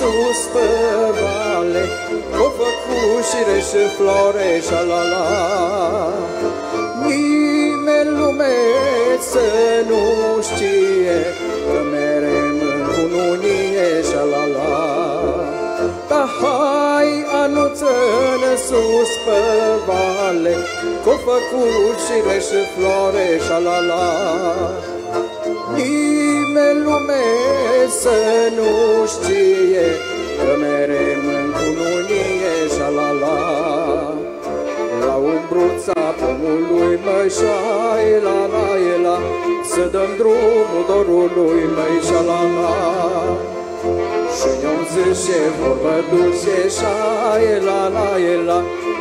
Sus pe vale, cu făcușire și flore șalala. Nimeni lume să nu știe că merem în cununie șalala. Da hai anuță-n sus pe vale, cu făcușire și flore șalala. Nimeni lume să nu știe că merem în cununie, șalala. La umbruța pomului măi, șalala, să dăm drumul dorului măi, șalala. Și ne-om zice vorbă dulce, șalala,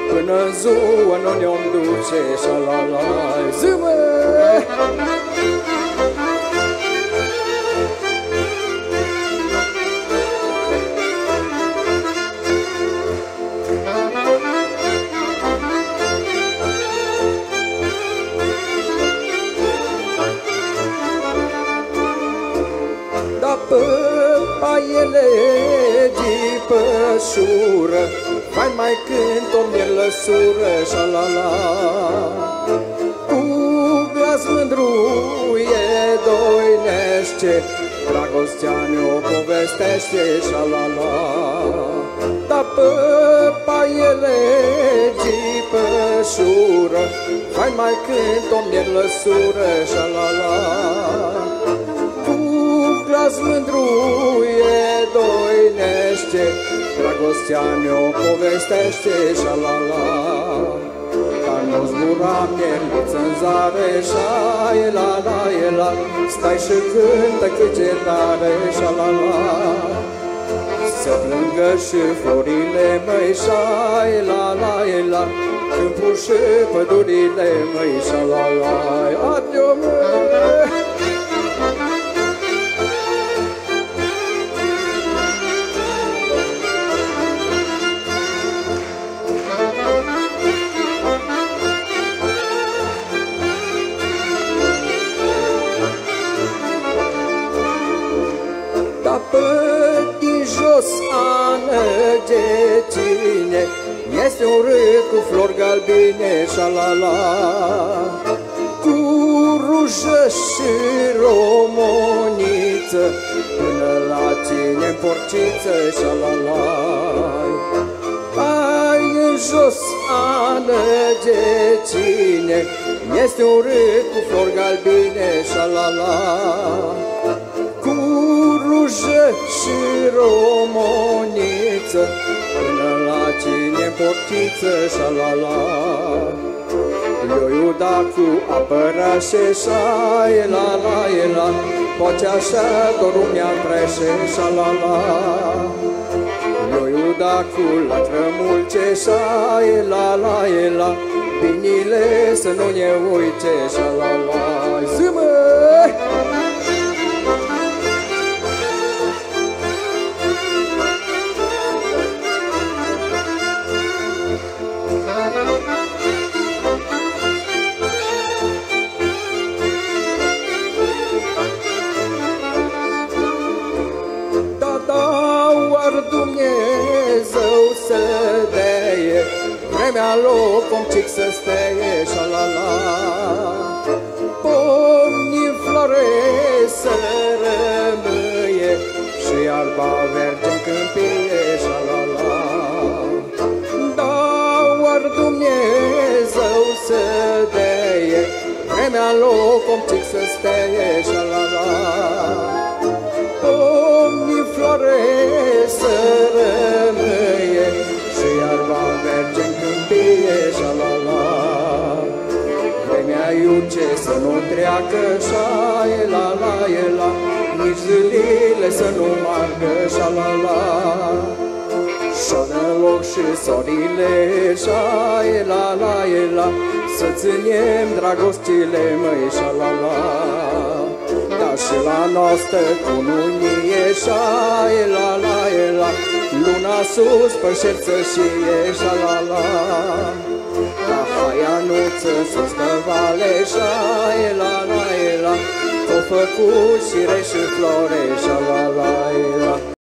până-n ziua nu ne-om duce, șalala. Zi-mă! Paiele din pășură, hai mai cânt o mierlăsură, șalala. Cu glas mândruie doinește, dragostea ne-o povestește, șalala. Dar pe paiele din pășură, hai mai cânt o mierlăsură, șalala. Glas mândruie doinește, dragostea ne-o povestește, șalala. Dar nu zbura mierluță-n zare, șalala, stai și cântă cât ce tare, șalala. Să plângă și florile măi, șalala, câmpul și pădurile măi, șalala. Adio măi! Este urât cu flori galbine, șalala. Cu rujă și romoniță, până la tine porciță, șalala. Hai în jos, alege-ți-ne, este urât cu flori galbine, șalala. Cu rujă și romoniță, până la cine portiță, șalala. Eu iuda cu apă rășe, șalala, poate așa dorul mi-a trește, șalala. Eu iuda cu latrămulce, șalala, binile să nu ne uite, șalala. Zi-mă! Vremea locomcic să steie, șalala. Pomnii flore să rămâie și iarba verde în câmpie, șalala. Dau ar Dumnezeu să deie, vremea locomcic să steie, șalala. Pomnii flore să rămâie și iarba merge în câmpie, șalala. luce să nu treacă șaie la la e la, nici zilele să nu margă șa la la. Șoană loc și sorile șaie la la e la, să ținem dragostile măi șa la la. Dar și la noastră cununie șaie la la e la, luna sus pe șerță și ieșa la la. La hai anuță-n sus pă vale, șa-e la la e la, o făcut și reși flore, șa la la e la.